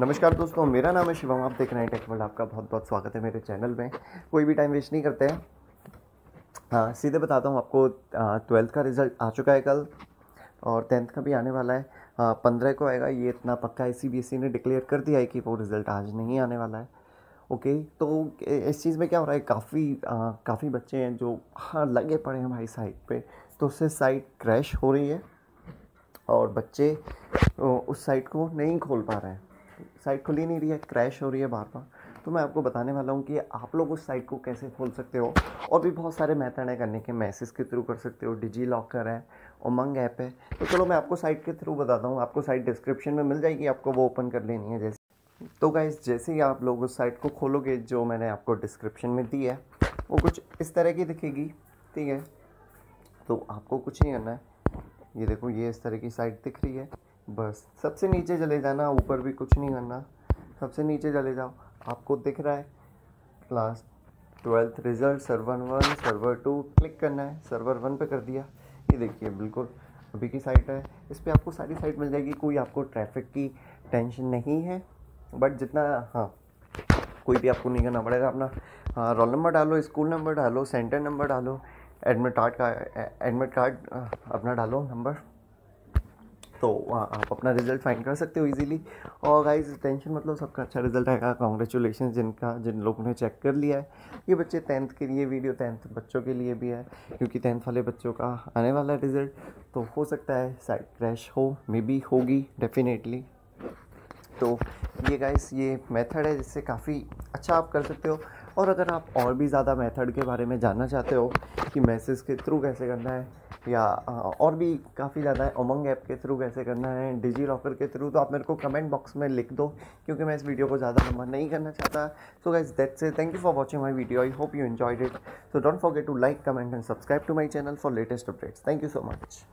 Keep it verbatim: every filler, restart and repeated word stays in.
नमस्कार दोस्तों, मेरा नाम है शिवम। आप देख रहे हैं टेक वर्ल्ड। आपका बहुत बहुत स्वागत है मेरे चैनल में। कोई भी टाइम वेस्ट नहीं करते हैं। हाँ, सीधे बताता हूँ आपको, ट्वेल्थ का रिज़ल्ट आ चुका है कल और टेंथ का भी आने वाला है, पंद्रह को आएगा, ये इतना पक्का है। सीबीएसई ने डिक्लेयर कर दिया है कि वो रिज़ल्ट आज नहीं आने वाला है। ओके, तो इस चीज़ में क्या हो रहा है, काफ़ी काफ़ी बच्चे हैं जो हाँ लगे पड़े हैं भाई साइट पे, तो उससे साइट क्रैश हो रही है और बच्चे उस साइट को नहीं खोल पा रहे हैं। साइट खुल ही नहीं रही है, क्रैश हो रही है बार बार। तो मैं आपको बताने वाला हूँ कि आप लोग उस साइट को कैसे खोल सकते हो, और भी बहुत सारे मेथड है करने के, मैसेज के थ्रू कर सकते हो, डिजी लॉकर है, उमंग ऐप है। तो चलो मैं आपको साइट के थ्रू बताता हूँ। आपको साइट डिस्क्रिप्शन में मिल जाएगी, आपको वो ओपन कर लेनी है। जैसे तो गाइस, जैसे ही आप लोग उस साइट को खोलोगे जो मैंने आपको डिस्क्रिप्शन में दी है, वो कुछ इस तरह की दिखेगी। ठीक है, तो आपको कुछ नहीं करना है। ये देखो, ये इस तरह की साइट दिख रही है। बस सबसे नीचे चले जाना, ऊपर भी कुछ नहीं करना, सबसे नीचे चले जाओ। आपको दिख रहा है class twelfth result, server one, server two, click करना है। सर्वर वन पे कर दिया। ये देखिए, बिल्कुल अभी की साइट है। इस पर आपको सारी साइट मिल जाएगी। कोई आपको ट्रैफिक की टेंशन नहीं है, बट जितना हाँ कोई भी आपको नहीं करना पड़ेगा। अपना रोल नंबर डालो, स्कूल नंबर डालो, सेंटर नंबर डालो, एडमिट कार्ड का एडमिट कार्ड अपना डालो नंबर, तो आप अपना रिज़ल्ट फाइंड कर सकते हो इजीली। और गाइस, टेंशन मतलब सबका अच्छा रिजल्ट आएगा। कॉन्ग्रेचुलेशन जिनका जिन लोगों ने चेक कर लिया है। ये बच्चे टेंथ के लिए वीडियो टेंथ बच्चों के लिए भी है, क्योंकि टेंथ वाले बच्चों का आने वाला रिज़ल्ट, तो हो सकता है साइट क्रैश हो, मे बी होगी डेफिनेटली। तो ये गाइस, ये मेथड है जिससे काफ़ी अच्छा आप कर सकते हो। और अगर आप और भी ज़्यादा मेथड के बारे में जानना चाहते हो कि मैसेज के थ्रू कैसे करना है, या और भी काफ़ी ज़्यादा है, उमंग ऐप के थ्रू कैसे करना है, डिजी लॉकर के थ्रू, तो आप मेरे को कमेंट बॉक्स में लिख दो, क्योंकि मैं इस वीडियो को ज़्यादा लंबा नहीं करना चाहता। So guys, that's it. Thank you for watching my video. I hope you enjoyed it. So don't forget to like, comment and subscribe to my channel for latest updates. Thank you so much.